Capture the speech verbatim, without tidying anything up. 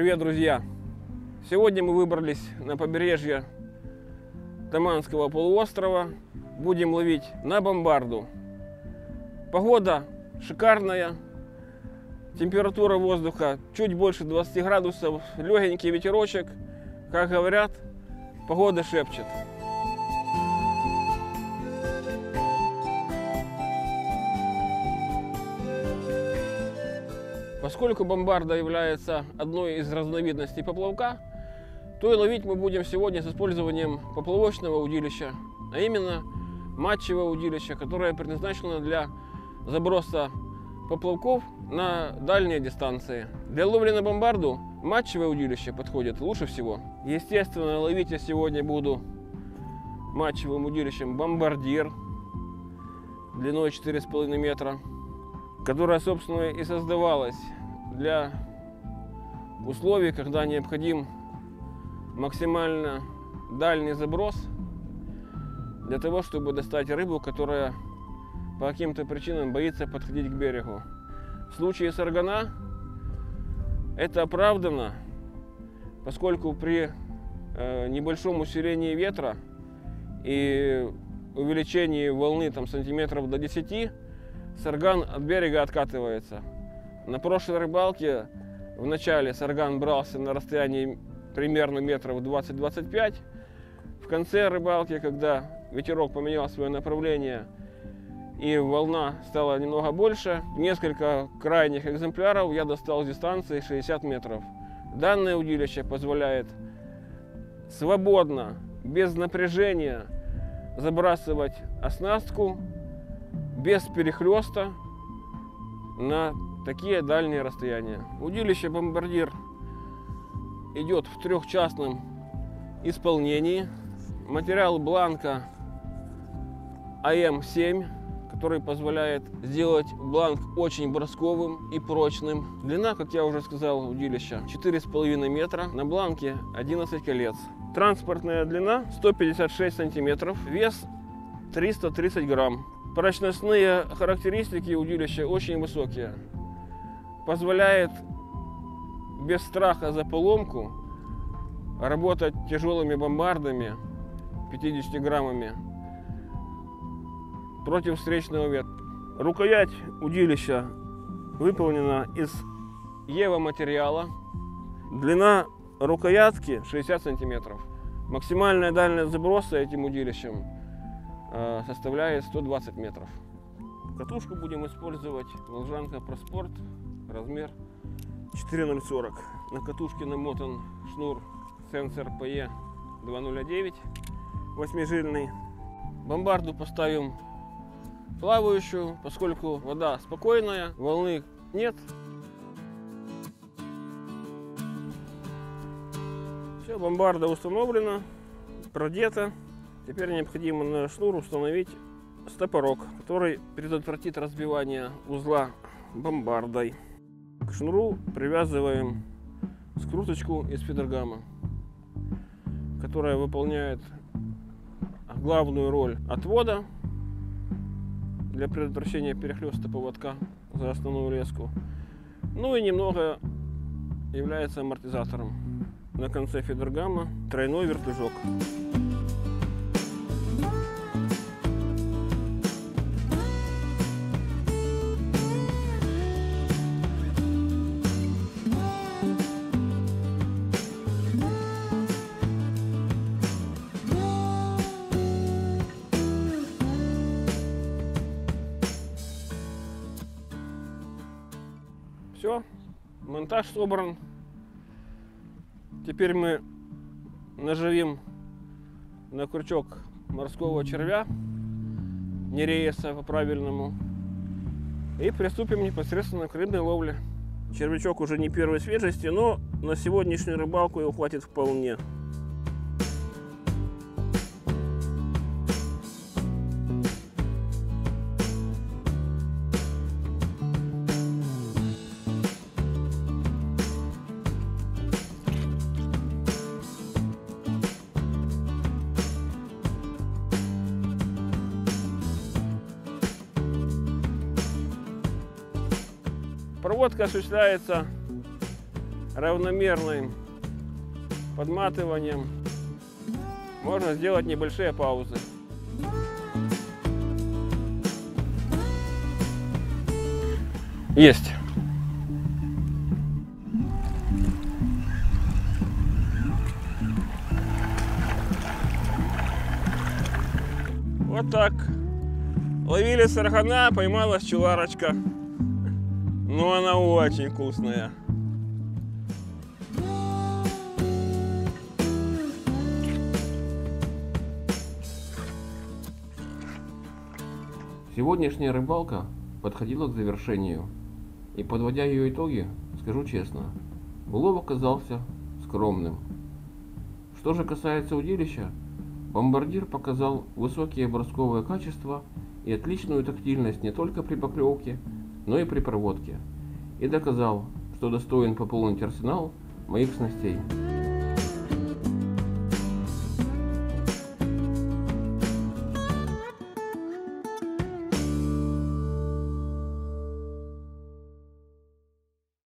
Привет, друзья! Сегодня мы выбрались на побережье Таманского полуострова. Будем ловить на бомбарду. Погода шикарная. Температура воздуха чуть больше двадцати градусов. Легенький ветерочек. Как говорят, погода шепчет. Поскольку бомбарда является одной из разновидностей поплавка, то и ловить мы будем сегодня с использованием поплавочного удилища, а именно матчевого удилища, которое предназначено для заброса поплавков на дальние дистанции. Для ловли на бомбарду матчевое удилище подходит лучше всего. Естественно, ловить я сегодня буду матчевым удилищем бомбардир длиной четыре с половиной метра. Которая, собственно, и создавалась для условий, когда необходим максимально дальний заброс для того, чтобы достать рыбу, которая по каким-то причинам боится подходить к берегу. В случае саргана это оправдано, поскольку при небольшом усилении ветра и увеличении волны там сантиметров до десяти сарган от берега откатывается. На прошлой рыбалке в начале сарган брался на расстоянии примерно метров двадцать-двадцать пять. В конце рыбалки, когда ветерок поменял свое направление и волна стала немного больше, несколько крайних экземпляров я достал с дистанции шестьдесят метров. Данное удилище позволяет свободно, без напряжения забрасывать оснастку без перехлеста на такие дальние расстояния. Удилище бомбардир идет в трехчастном исполнении. Материал бланка ай эм семь, который позволяет сделать бланк очень бросковым и прочным. Длина, как я уже сказал, удилища четыре с половиной метра. На бланке одиннадцать колец. Транспортная длина сто пятьдесят шесть сантиметров. Вес триста тридцать грамм. Прочностные характеристики удилища очень высокие. Позволяет без страха за поломку работать тяжелыми бомбардами пятьюдесятью граммами против встречного ветра. Рукоять удилища выполнена из ЕВА материала. Длина рукоятки шестьдесят сантиметров. Максимальная дальность заброса этим удилищем составляет сто двадцать метров. Катушку будем использовать Волжанка Проспорт, размер четыре ноль сорок. На катушке намотан шнур сенсор пэ е два ноль девять восьмижильный. Бомбарду поставим плавающую, поскольку вода спокойная, волны нет. Все, бомбарда установлена, продета. Теперь необходимо на шнур установить стопорок, который предотвратит разбивание узла бомбардой. К шнуру привязываем скруточку из фидергама, которая выполняет главную роль отвода для предотвращения перехлеста поводка за основную леску. Ну и немного является амортизатором. На конце фидергама тройной вертужок. Все, монтаж собран. Теперь мы наживим на крючок морского червя, нереиса по-правильному, и приступим непосредственно к рыбной ловле. Червячок уже не первой свежести, но на сегодняшнюю рыбалку его хватит вполне. Проводка осуществляется равномерным подматыванием можно сделать небольшие паузы. Есть. Вот так. Ловили саргана, поймалась чуварочка. Но она очень вкусная. Сегодняшняя рыбалка подходила к завершению. И, подводя ее итоги, скажу честно, улов оказался скромным. Что же касается удилища, бомбардир показал высокие бросковые качества и отличную тактильность не только при поклевке, но и при проводке, и доказал, что достоин пополнить арсенал моих снастей.